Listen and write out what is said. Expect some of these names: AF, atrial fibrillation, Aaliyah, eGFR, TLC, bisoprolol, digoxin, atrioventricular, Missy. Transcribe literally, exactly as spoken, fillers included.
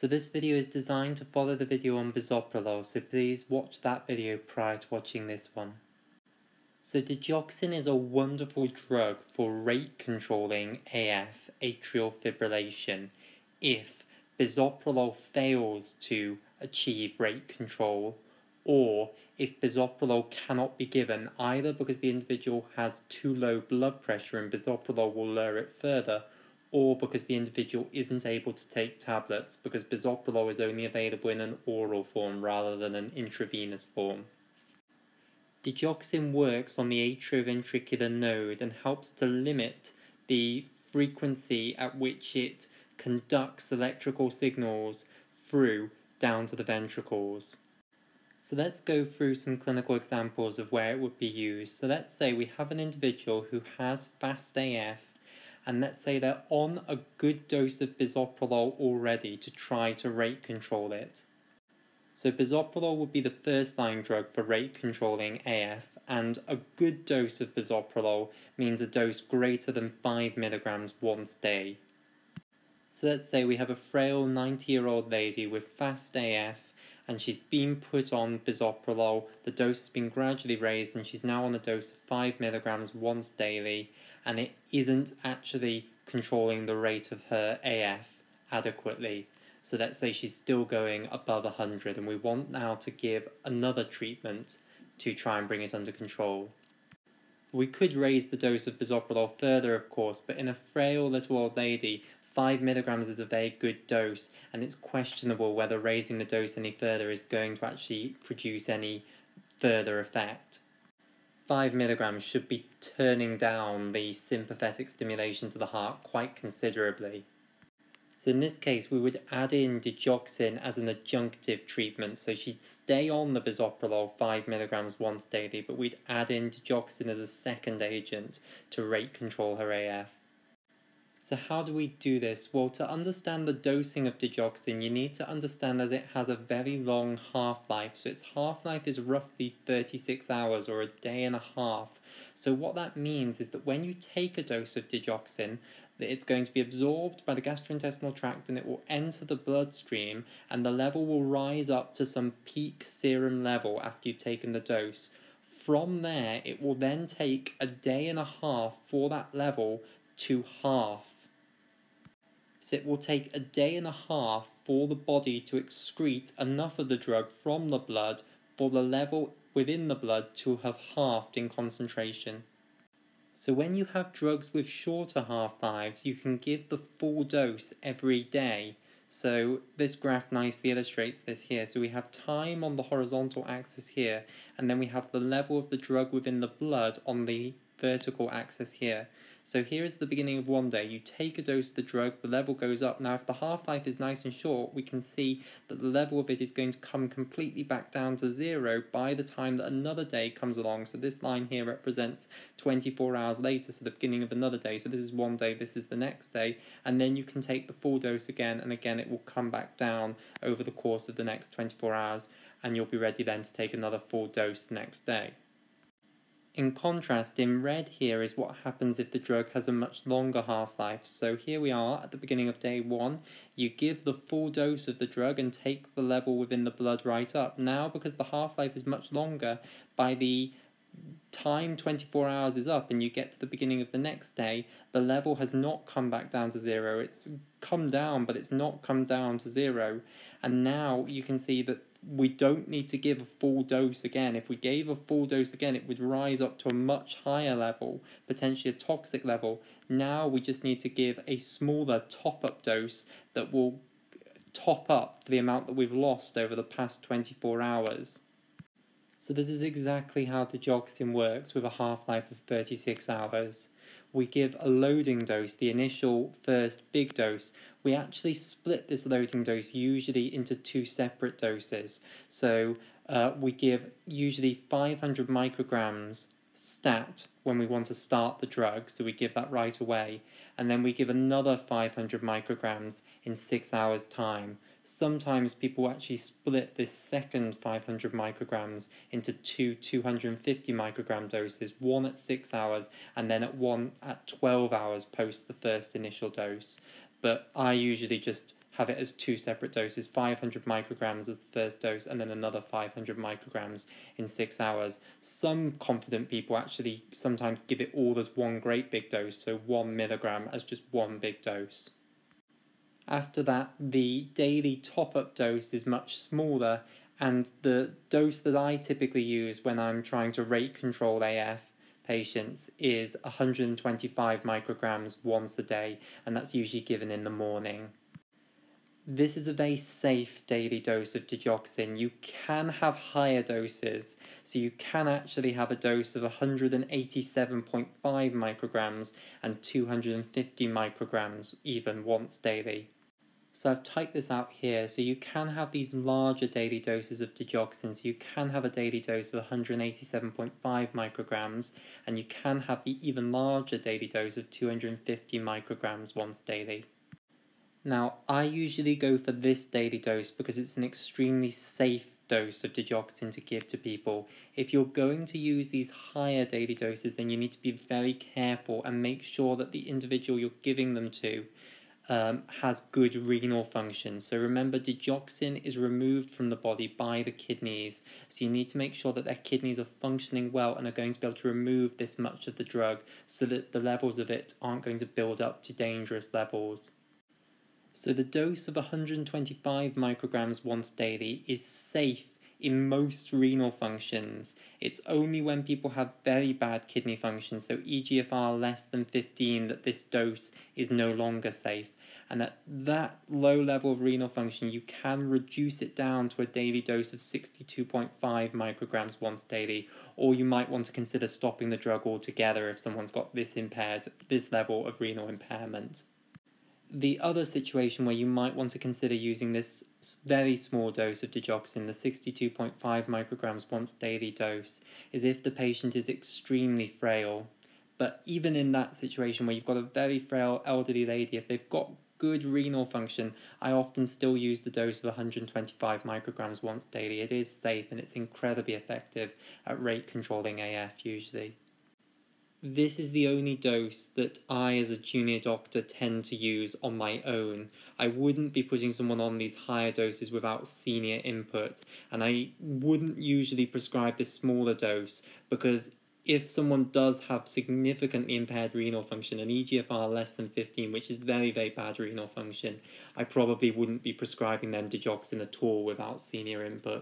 So this video is designed to follow the video on bisoprolol, so please watch that video prior to watching this one. So digoxin is a wonderful drug for rate controlling A F, atrial fibrillation, if bisoprolol fails to achieve rate control, or if bisoprolol cannot be given either because the individual has too low blood pressure and bisoprolol will lower it further, or because the individual isn't able to take tablets because bisoprolol is only available in an oral form rather than an intravenous form. Digoxin works on the atrioventricular node and helps to limit the frequency at which it conducts electrical signals through down to the ventricles. So let's go through some clinical examples of where it would be used. So let's say we have an individual who has fast A F, and let's say they're on a good dose of bisoprolol already to try to rate control it. So bisoprolol would be the first line drug for rate controlling A F, and a good dose of bisoprolol means a dose greater than five milligrams once daily. So let's say we have a frail ninety year old lady with fast A F and she's been put on bisoprolol, the dose has been gradually raised and she's now on a dose of five milligrams once daily, and it isn't actually controlling the rate of her A F adequately. So let's say she's still going above one hundred and we want now to give another treatment to try and bring it under control. We could raise the dose of bisoprolol further, of course, but in a frail little old lady, five milligrams is a very good dose and it's questionable whether raising the dose any further is going to actually produce any further effect. five milligrams should be turning down the sympathetic stimulation to the heart quite considerably. So in this case, we would add in digoxin as an adjunctive treatment. So she'd stay on the bisoprolol five milligrams once daily, but we'd add in digoxin as a second agent to rate control her A F. So how do we do this? Well, to understand the dosing of digoxin, you need to understand that it has a very long half-life. So its half-life is roughly thirty-six hours or a day and a half. So what that means is that when you take a dose of digoxin, it's going to be absorbed by the gastrointestinal tract and it will enter the bloodstream, and the level will rise up to some peak serum level after you've taken the dose. From there, it will then take a day and a half for that level to half. So it will take a day and a half for the body to excrete enough of the drug from the blood for the level within the blood to have halved in concentration. So when you have drugs with shorter half-lives, you can give the full dose every day. So this graph nicely illustrates this here. So we have time on the horizontal axis here, and then we have the level of the drug within the blood on the vertical axis here. So here is the beginning of one day. You take a dose of the drug, the level goes up. Now if the half-life is nice and short, we can see that the level of it is going to come completely back down to zero by the time that another day comes along. So this line here represents twenty-four hours later, so the beginning of another day. So this is one day, this is the next day, and then you can take the full dose again, and again it will come back down over the course of the next twenty-four hours, and you'll be ready then to take another full dose the next day. In contrast, in red here is what happens if the drug has a much longer half-life. So here we are at the beginning of day one. You give the full dose of the drug and take the level within the blood right up. Now, because the half-life is much longer, by the time twenty-four hours is up and you get to the beginning of the next day, the level has not come back down to zero. It's come down, but it's not come down to zero. And now you can see that we don't need to give a full dose again. If we gave a full dose again, it would rise up to a much higher level, potentially a toxic level. Now we just need to give a smaller top-up dose that will top up for the amount that we've lost over the past twenty-four hours. So this is exactly how digoxin works with a half-life of thirty-six hours. We give a loading dose, the initial first big dose. We actually split this loading dose usually into two separate doses. So uh, we give usually five hundred micrograms stat when we want to start the drug, so we give that right away. And then we give another five hundred micrograms in six hours' time. Sometimes people actually split this second five hundred micrograms into two two hundred fifty microgram doses, one at six hours and then at one at twelve hours post the first initial dose. But I usually just have it as two separate doses, five hundred micrograms as the first dose and then another five hundred micrograms in six hours. Some confident people actually sometimes give it all as one great big dose, so one milligram as just one big dose. After that, the daily top-up dose is much smaller, and the dose that I typically use when I'm trying to rate control A F patients is one hundred twenty-five micrograms once a day, and that's usually given in the morning. This is a very safe daily dose of digoxin. You can have higher doses, so you can actually have a dose of one hundred eighty-seven point five micrograms and two hundred fifty micrograms even once daily. So I've typed this out here, so you can have these larger daily doses of digoxin, so you can have a daily dose of one hundred eighty-seven point five micrograms, and you can have the even larger daily dose of two hundred fifty micrograms once daily. Now, I usually go for this daily dose because it's an extremely safe dose of digoxin to give to people. If you're going to use these higher daily doses, then you need to be very careful and make sure that the individual you're giving them to um, has good renal function. So remember, digoxin is removed from the body by the kidneys, so you need to make sure that their kidneys are functioning well and are going to be able to remove this much of the drug so that the levels of it aren't going to build up to dangerous levels. So the dose of one hundred twenty-five micrograms once daily is safe in most renal functions. It's only when people have very bad kidney function, so e G F R less than fifteen, that this dose is no longer safe. And at that low level of renal function, you can reduce it down to a daily dose of sixty-two point five micrograms once daily, or you might want to consider stopping the drug altogether if someone's got this impaired, this level of renal impairment. The other situation where you might want to consider using this very small dose of digoxin, the sixty-two point five micrograms once daily dose, is if the patient is extremely frail. But even in that situation where you've got a very frail elderly lady, if they've got good renal function, I often still use the dose of one hundred twenty-five micrograms once daily. It is safe and it's incredibly effective at rate controlling A F usually. This is the only dose that I, as a junior doctor, tend to use on my own. I wouldn't be putting someone on these higher doses without senior input, and I wouldn't usually prescribe this smaller dose because if someone does have significantly impaired renal function, an e G F R less than fifteen, which is very, very bad renal function, I probably wouldn't be prescribing them digoxin at all without senior input.